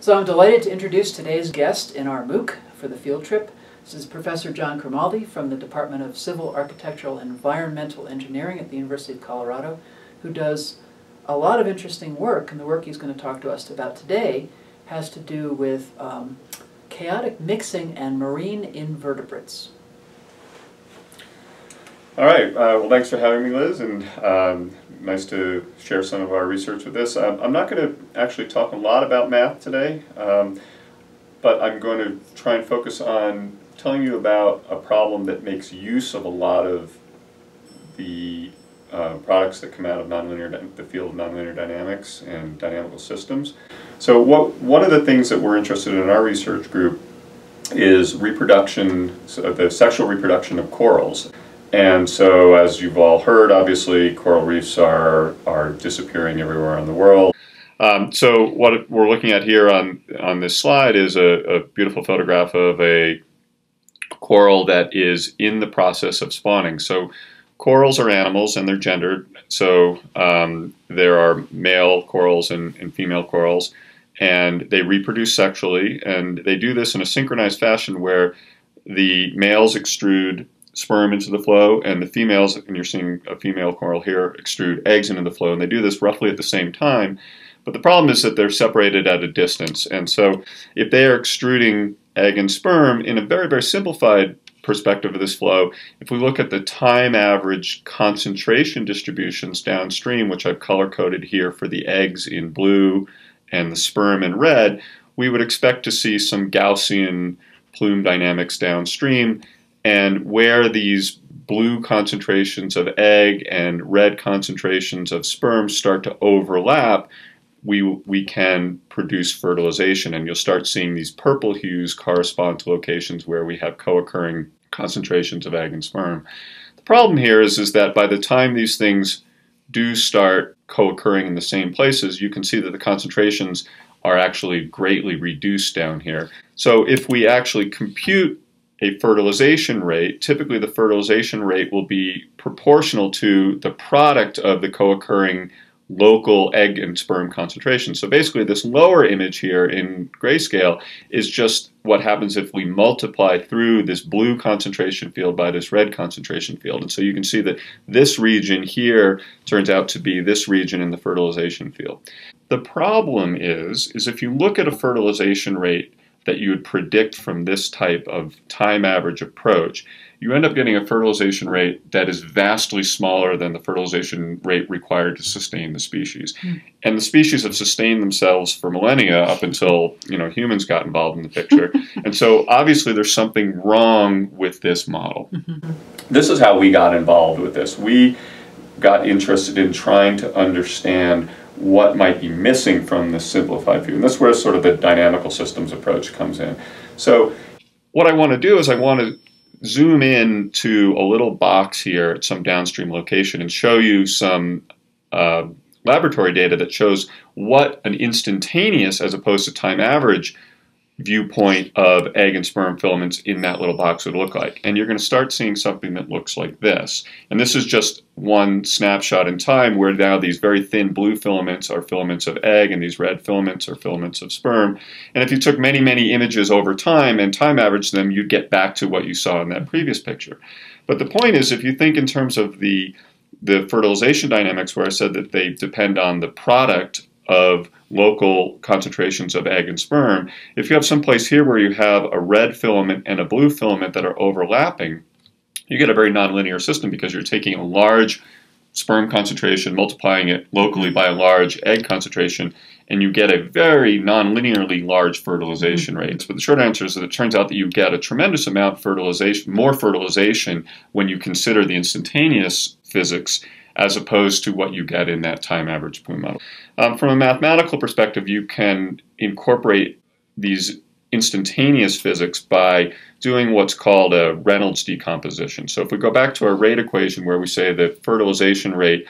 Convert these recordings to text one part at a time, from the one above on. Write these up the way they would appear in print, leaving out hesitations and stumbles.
So I'm delighted to introduce today's guest in our MOOC for the field trip. This is Professor John Crimaldi from the Department of Civil, Architectural, and Environmental Engineering at the University of Colorado, who does a lot of interesting work, and the work he's going to talk to us about today has to do with chaotic mixing and marine invertebrates. All right, well, thanks for having me, Liz, and nice to share some of our research with this. I'm not going to actually talk a lot about math today, but I'm going to try and focus on telling you about a problem that makes use of a lot of the products that come out of the field of nonlinear dynamics and dynamical systems. So one of the things that we're interested in our research group is reproduction, so the sexual reproduction of corals. And so, as you've all heard, obviously coral reefs are disappearing everywhere in the world. So what we're looking at here on this slide is a beautiful photograph of a coral that is in the process of spawning. So corals are animals and they're gendered. So there are male corals and female corals, and they reproduce sexually, and they do this in a synchronized fashion where the males extrude sperm into the flow, and the females, and you're seeing a female coral here, extrude eggs into the flow, and they do this roughly at the same time. But the problem is that they're separated at a distance, and so if they are extruding egg and sperm in a very, very simplified perspective of this flow, if we look at the time average concentration distributions downstream, which I've color-coded here for the eggs in blue and the sperm in red, we would expect to see some Gaussian plume dynamics downstream. And where these blue concentrations of egg and red concentrations of sperm start to overlap, we can produce fertilization, and you'll start seeing these purple hues correspond to locations where we have co-occurring concentrations of egg and sperm. The problem here is that by the time these things do start co-occurring in the same places, you can see that the concentrations are actually greatly reduced down here. So if we actually compute a fertilization rate, typically the fertilization rate will be proportional to the product of the co-occurring local egg and sperm concentration. So basically this lower image here in grayscale is just what happens if we multiply through this blue concentration field by this red concentration field. And so you can see that this region here turns out to be this region in the fertilization field. The problem is if you look at a fertilization rate that you would predict from this type of time average approach, you end up getting a fertilization rate that is vastly smaller than the fertilization rate required to sustain the species. And the species have sustained themselves for millennia up until, you know, humans got involved in the picture. And so obviously there's something wrong with this model. This is how we got involved with this. We got interested in trying to understand what might be missing from the simplified view. And that's where sort of the dynamical systems approach comes in. So what I want to do is I want to zoom in to a little box here at some downstream location and show you some laboratory data that shows what an instantaneous, as opposed to time average, viewpoint of egg and sperm filaments in that little box would look like. And you're going to start seeing something that looks like this. And this is just one snapshot in time where now these very thin blue filaments are filaments of egg and these red filaments are filaments of sperm. And if you took many, many images over time and time averaged them, you'd get back to what you saw in that previous picture. But the point is, if you think in terms of the fertilization dynamics, where I said that they depend on the product of local concentrations of egg and sperm, if you have some place here where you have a red filament and a blue filament that are overlapping, you get a very nonlinear system, because you're taking a large sperm concentration, multiplying it locally by a large egg concentration, and you get a very nonlinearly large fertilization rate. But the short answer is that it turns out that you get a tremendous amount of fertilization, more fertilization, when you consider the instantaneous physics as opposed to what you get in that time average plume model. From a mathematical perspective, you can incorporate these instantaneous physics by doing what's called a Reynolds decomposition. So if we go back to our rate equation where we say the fertilization rate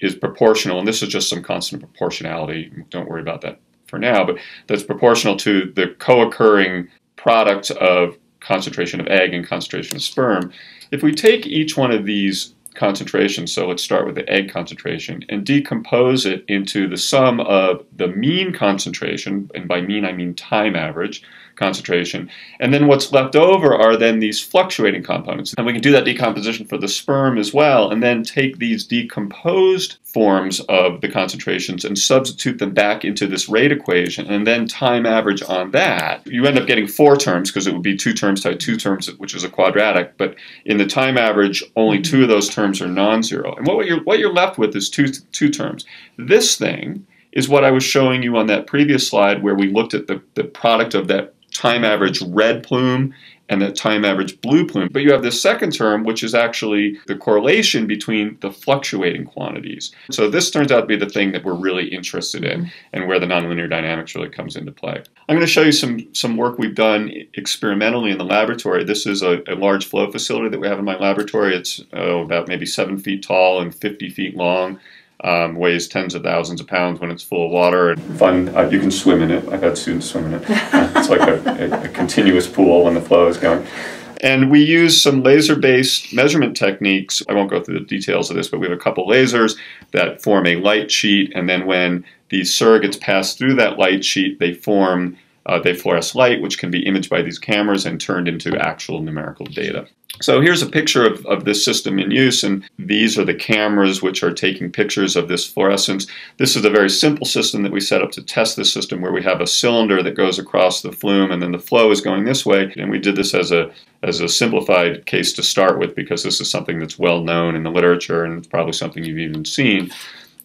is proportional, and this is just some constant proportionality, don't worry about that for now, but that's proportional to the co-occurring products of concentration of egg and concentration of sperm. If we take each one of these concentration, so let's start with the egg concentration, and decompose it into the sum of the mean concentration, and by mean I mean time average concentration, and then what's left over are then these fluctuating components. And we can do that decomposition for the sperm as well, and then take these decomposed forms of the concentrations and substitute them back into this rate equation, and then time average on that. You end up getting four terms, because it would be 2 terms times 2 terms, which is a quadratic, but in the time average, only 2 of those terms are non-zero. And what you're left with is two terms. This thing is what I was showing you on that previous slide where we looked at the product of that time average red plume and the time average blue plume. But you have this second term, which is actually the correlation between the fluctuating quantities. So this turns out to be the thing that we're really interested in and where the nonlinear dynamics really comes into play. I'm going to show you some work we've done experimentally in the laboratory. This is a large flow facility that we have in my laboratory. It's about maybe 7 feet tall and 50 feet long. Weighs tens of thousands of pounds when it's full of water. And fun, you can swim in it. I've had students swim in it. It's like a continuous pool when the flow is going. And we use some laser-based measurement techniques. I won't go through the details of this, but we have a couple lasers that form a light sheet, and then when these surrogates pass through that light sheet, they fluoresce light, which can be imaged by these cameras and turned into actual numerical data. So here's a picture of this system in use, and these are the cameras which are taking pictures of this fluorescence. This is a very simple system that we set up to test this system, where we have a cylinder that goes across the flume and then the flow is going this way. And we did this as a simplified case to start with, because this is something that's well known in the literature and it's probably something you've even seen.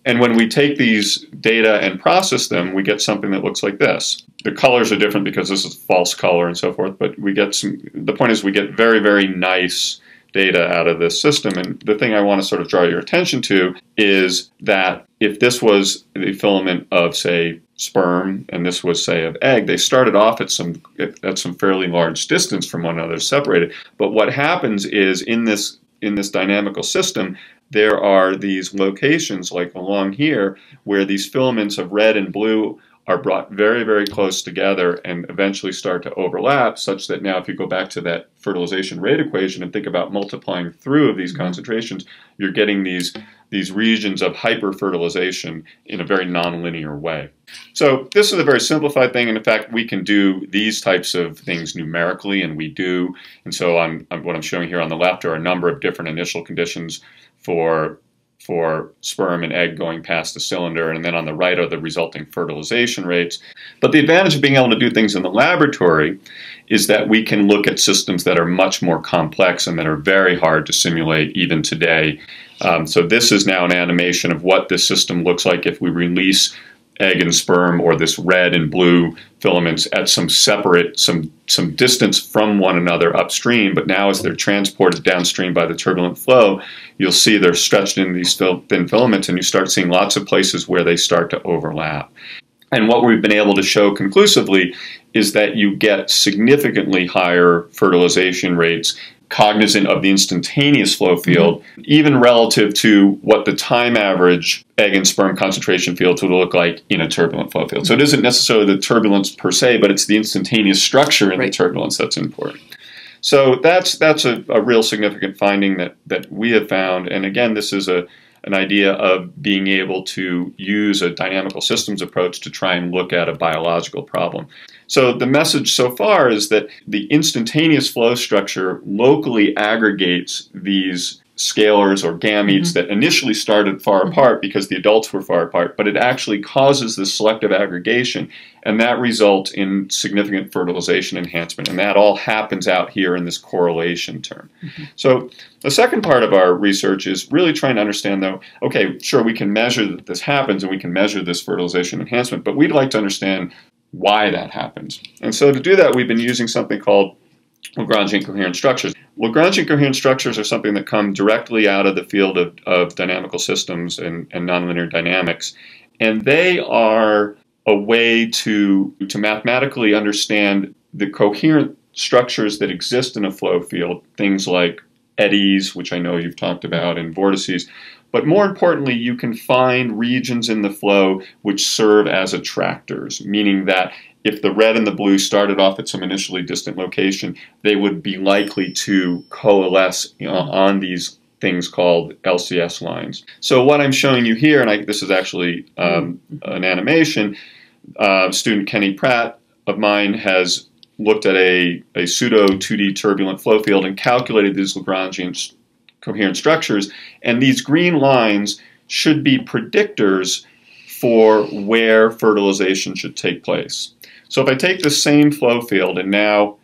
And when we take these data and process them, we get something that looks like this. The colors are different because this is false color and so forth, but we get the point is we get very, very nice data out of this system. And the thing I want to sort of draw your attention to is that if this was the filament of, say, sperm, and this was, say, of egg, they started off at some fairly large distance from one another, separated. But what happens is in this dynamical system, there are these locations, like along here, where these filaments of red and blue are brought very, very close together and eventually start to overlap, such that now if you go back to that fertilization rate equation and think about multiplying through of these concentrations, you're getting these regions of hyperfertilization in a very nonlinear way. So this is a very simplified thing, and in fact we can do these types of things numerically, and we do. And so what I'm showing here on the left are a number of different initial conditions for sperm and egg going past the cylinder, and then on the right are the resulting fertilization rates. But the advantage of being able to do things in the laboratory is that we can look at systems that are much more complex and that are very hard to simulate even today. So this is now an animation of what this system looks like if we release egg and sperm, or this red and blue filaments, at some separate, some distance from one another upstream. But now as they're transported downstream by the turbulent flow, you'll see they're stretched into these thin filaments, and you start seeing lots of places where they start to overlap. And what we've been able to show conclusively is that you get significantly higher fertilization rates cognizant of the instantaneous flow field, even relative to what the time average egg and sperm concentration fields would look like in a turbulent flow field. So it isn't necessarily the turbulence per se, but it's the instantaneous structure in the turbulence that's important. So that's a real significant finding that we have found. And again, this is an idea of being able to use a dynamical systems approach to try and look at a biological problem. So the message so far is that the instantaneous flow structure locally aggregates these scalars or gametes that initially started far apart because the adults were far apart, but it actually causes this selective aggregation, and that results in significant fertilization enhancement, and that all happens out here in this correlation term. So the second part of our research is really trying to understand, though, okay, sure, we can measure that this happens and we can measure this fertilization enhancement, but we'd like to understand why that happens. And so to do that, we've been using something called Lagrangian coherent structures. Lagrangian coherent structures are something that come directly out of the field of dynamical systems and nonlinear dynamics, and they are a way to mathematically understand the coherent structures that exist in a flow field, things like eddies, which I know you've talked about, and vortices. But more importantly, you can find regions in the flow which serve as attractors, meaning that if the red and the blue started off at some initially distant location, they would be likely to coalesce on these things called LCS lines. So what I'm showing you here, and this is actually an animation, student Kenny Pratt of mine has looked at a pseudo 2D turbulent flow field and calculated these Lagrangian coherent structures, and these green lines should be predictors for where fertilization should take place. So if I take the same flow field and now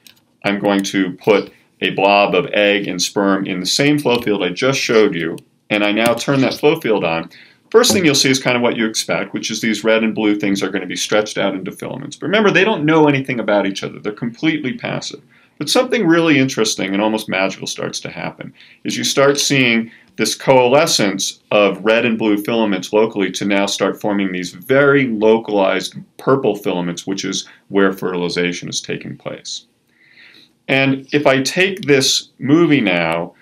I'm going to put a blob of egg and sperm in the same flow field I just showed you, and I now turn that flow field on, first thing you'll see is kind of what you expect, which is these red and blue things are going to be stretched out into filaments. But remember, they don't know anything about each other. They're completely passive. But something really interesting and almost magical starts to happen, is you start seeing this coalescence of red and blue filaments locally to now start forming these very localized purple filaments, which is where fertilization is taking place. And if I take this movie now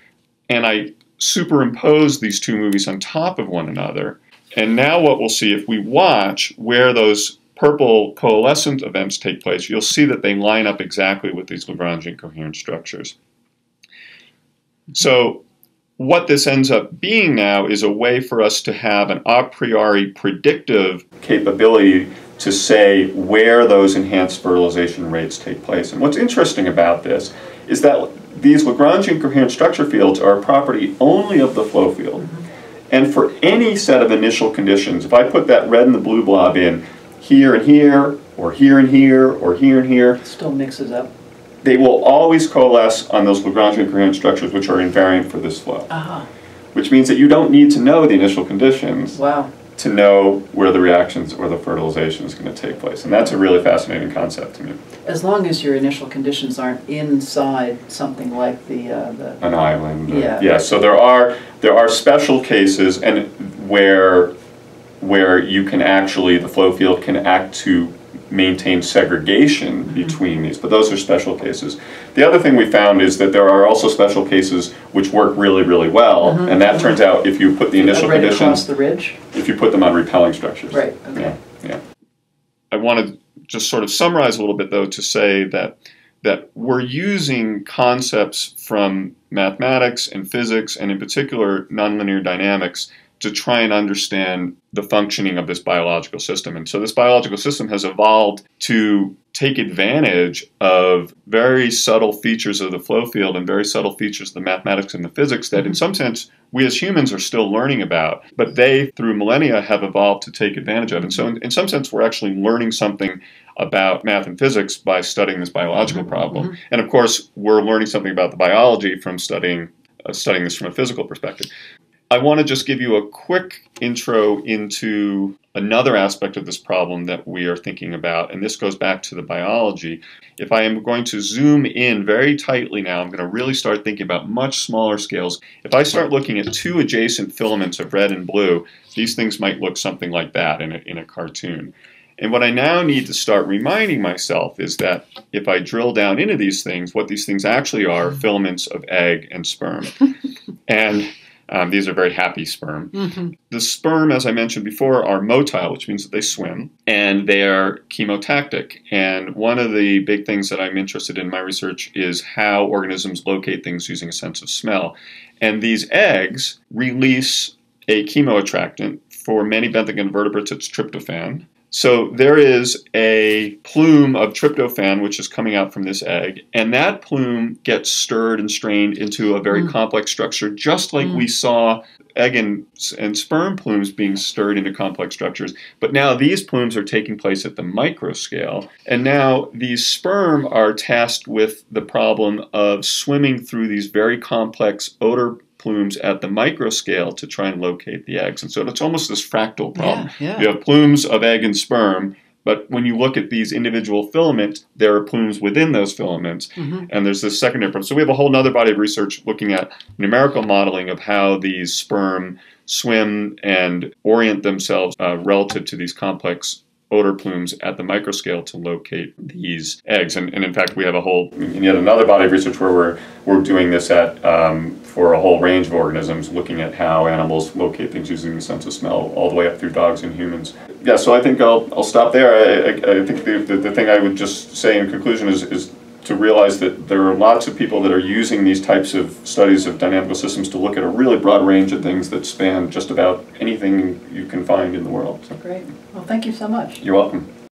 and I superimpose these two movies on top of one another, and now what we'll see if we watch where those purple coalescent events take place, you'll see that they line up exactly with these Lagrangian coherent structures. So what this ends up being now is a way for us to have an a priori predictive capability to say where those enhanced fertilization rates take place. And what's interesting about this is that these Lagrangian coherent structure fields are a property only of the flow field. And for any set of initial conditions, if I put that red and the blue blob in here and here, or here and here, or here and here, it still mixes up. They will always coalesce on those Lagrangian coherent structures, which are invariant for this flow. Uh-huh. Which means that you don't need to know the initial conditions. Wow. To know where the reactions or the fertilization is going to take place. And that's a really fascinating concept to me. As long as your initial conditions aren't inside something like an island. Yeah. Yeah. So there are special cases and where you can actually, the flow field can act to maintain segregation between these, but those are special cases. The other thing we found is that there are also special cases which work really, really well, and that turns out if you put the initial conditions across the ridge, if you put them on repelling structures. Right. Okay. Yeah. I want to just sort of summarize a little bit though to say that we're using concepts from mathematics and physics, and in particular nonlinear dynamics, to try and understand the functioning of this biological system. And so this biological system has evolved to take advantage of very subtle features of the flow field and very subtle features of the mathematics and the physics that in some sense we as humans are still learning about, but they through millennia have evolved to take advantage of. And so in some sense we're actually learning something about math and physics by studying this biological problem. And of course we're learning something about the biology from studying this from a physical perspective. I want to just give you a quick intro into another aspect of this problem that we are thinking about, and this goes back to the biology. If I am going to zoom in very tightly now, I'm going to really start thinking about much smaller scales. If I start looking at two adjacent filaments of red and blue, these things might look something like that in a cartoon. And what I now need to start reminding myself is that if I drill down into these things, what these things actually are filaments of egg and sperm. And these are very happy sperm. The sperm, as I mentioned before, are motile, which means that they swim, and they are chemotactic. And one of the big things that I'm interested in my research is how organisms locate things using a sense of smell. And these eggs release a chemoattractant. For many benthic invertebrates, it's tryptophan. So there is a plume of tryptophan which is coming out from this egg, and that plume gets stirred and strained into a very complex structure, just like we saw egg and sperm plumes being stirred into complex structures. But now these plumes are taking place at the micro scale, and now these sperm are tasked with the problem of swimming through these very complex odor plumes at the micro scale to try and locate the eggs. And so it's almost this fractal problem. Yeah, yeah. You have plumes of egg and sperm, but when you look at these individual filaments, there are plumes within those filaments, and there's this secondary problem. So we have a whole other body of research looking at numerical modeling of how these sperm swim and orient themselves relative to these complex odor plumes at the microscale to locate these eggs. And in fact, we have a whole, yet another body of research where we're doing this at, for a whole range of organisms, looking at how animals locate things using the sense of smell, all the way up through dogs and humans. Yeah, so I think I'll stop there. I think the thing I would just say in conclusion is to realize that there are lots of people that are using these types of studies of dynamical systems to look at a really broad range of things that span just about anything you can find in the world. Great. Well, thank you so much. You're welcome.